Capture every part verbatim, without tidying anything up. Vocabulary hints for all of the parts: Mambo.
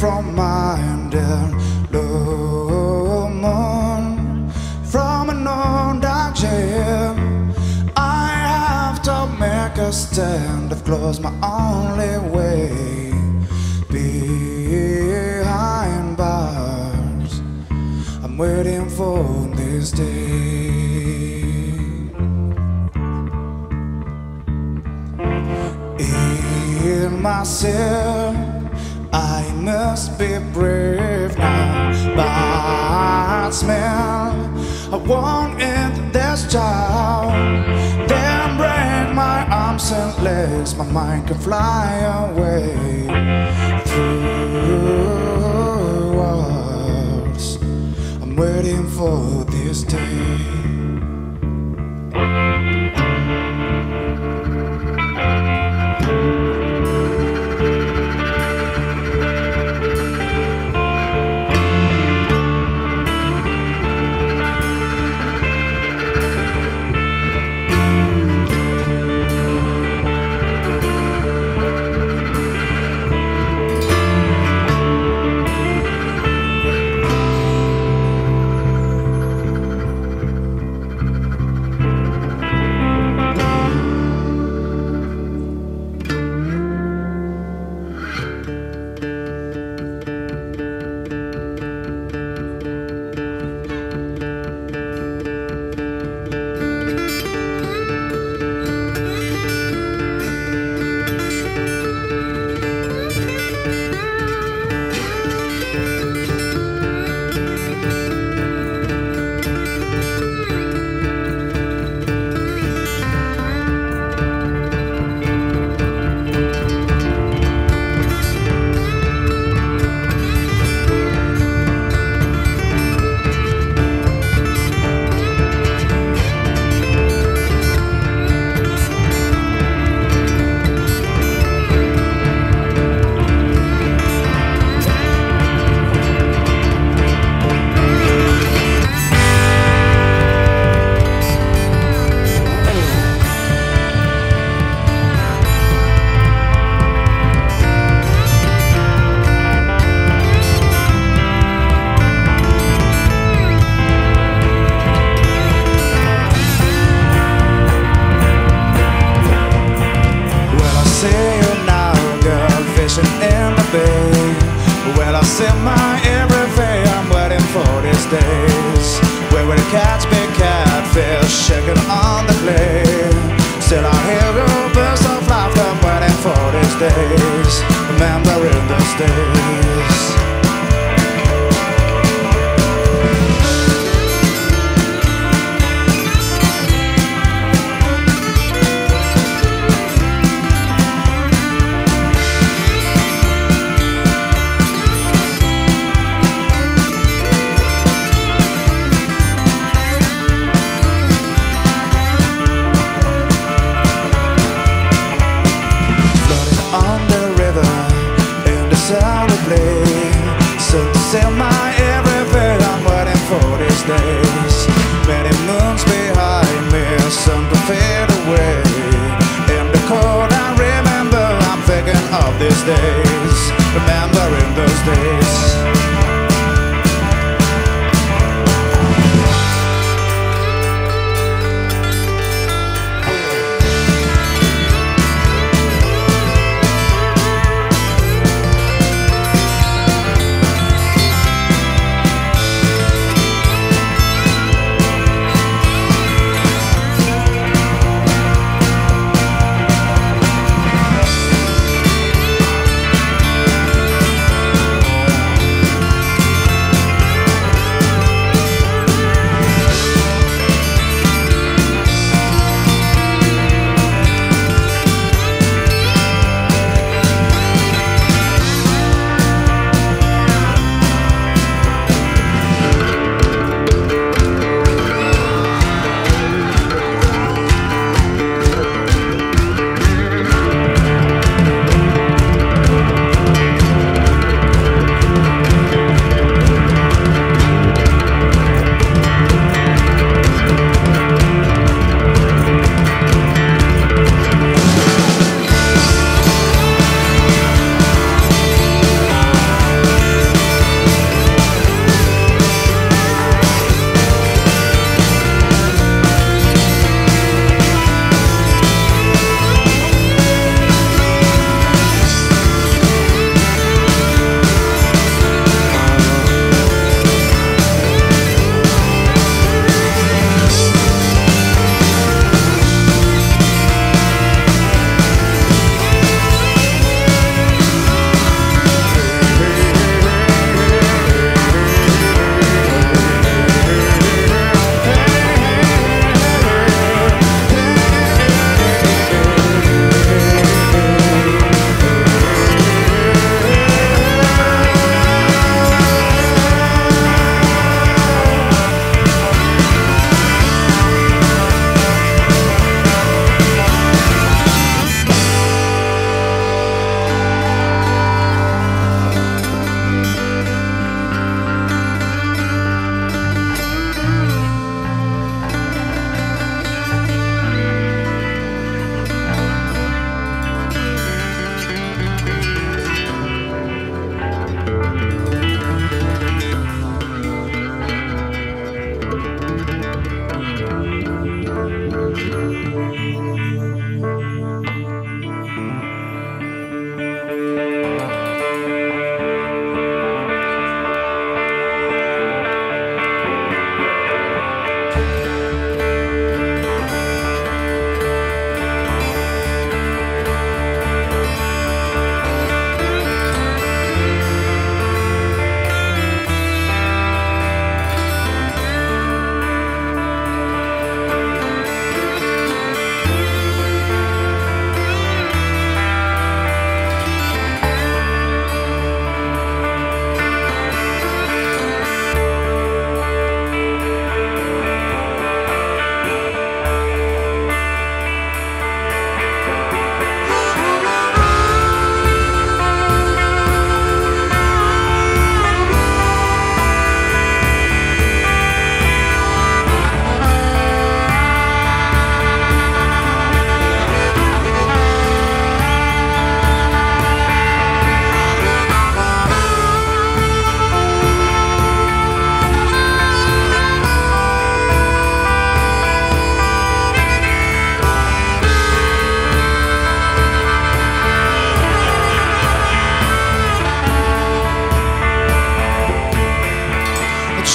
from my under low moon, from an old dark jail. I have to make a stand. I've closed my only way behind bars. I'm waiting for this day. In myself, I must be brave now. Bad smell, I won't end this child. Then break my arms and legs, my mind can fly away through walls. I'm waiting for this day.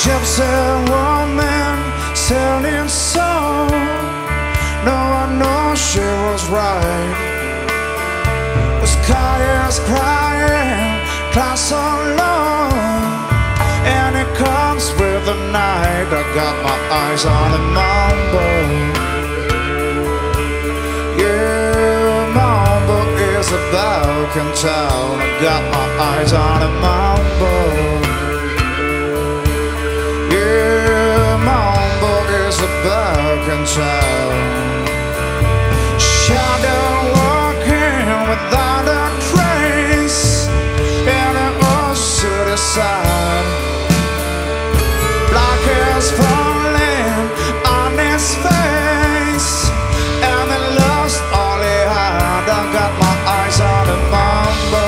Just a woman selling soul. No, I know she was right. The sky is crying, clouds so low, and it comes with the night. I got my eyes on the mambo. Yeah, mambo is a black and town. I got my eyes on the mambo. Shadow walking without a trace in an old city side. Black is falling on its face, and it lost all it had. I got my eyes on the mambo.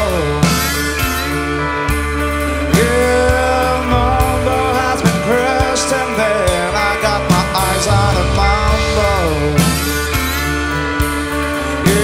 Yeah, mambo has been crushed, and then I got my eyes on the mambo. Yeah.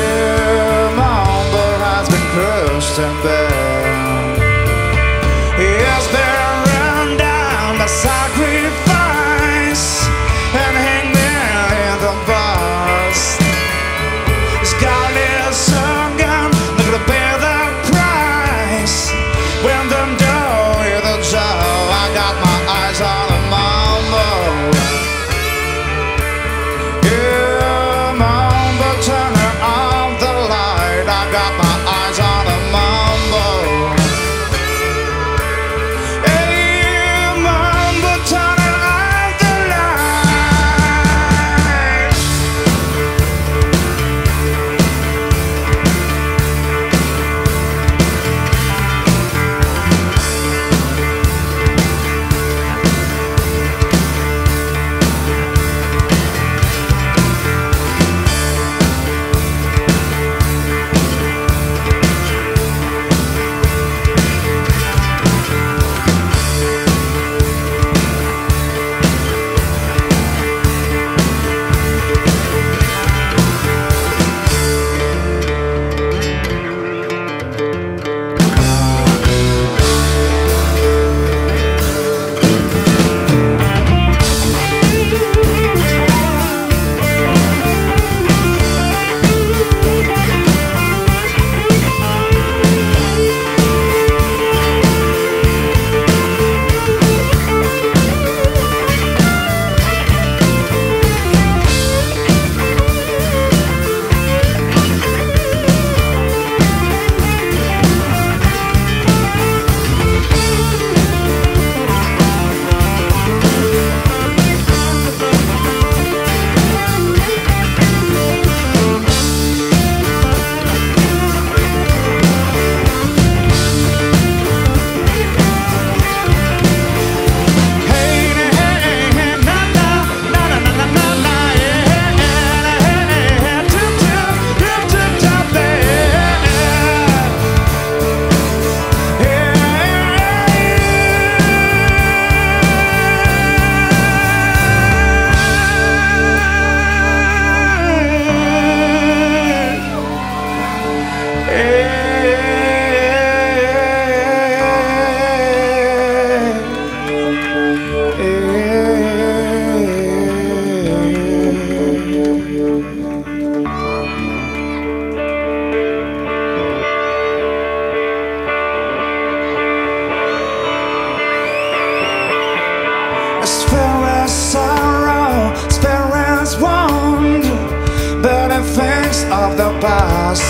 burning things of the past.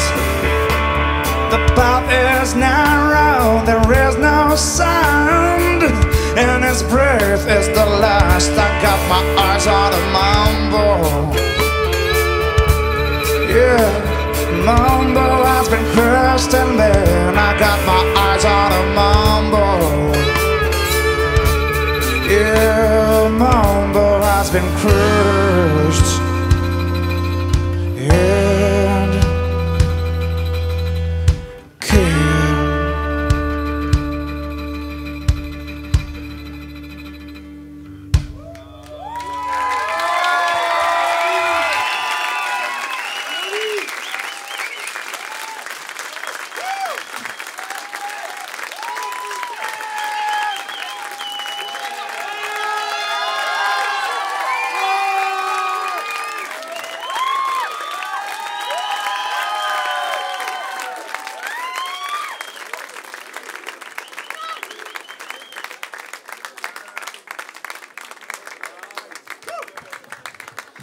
The path is narrow, there is no sound, and his breath is the last. I got my eyes on the Mambo. Yeah, Mambo has been crushed and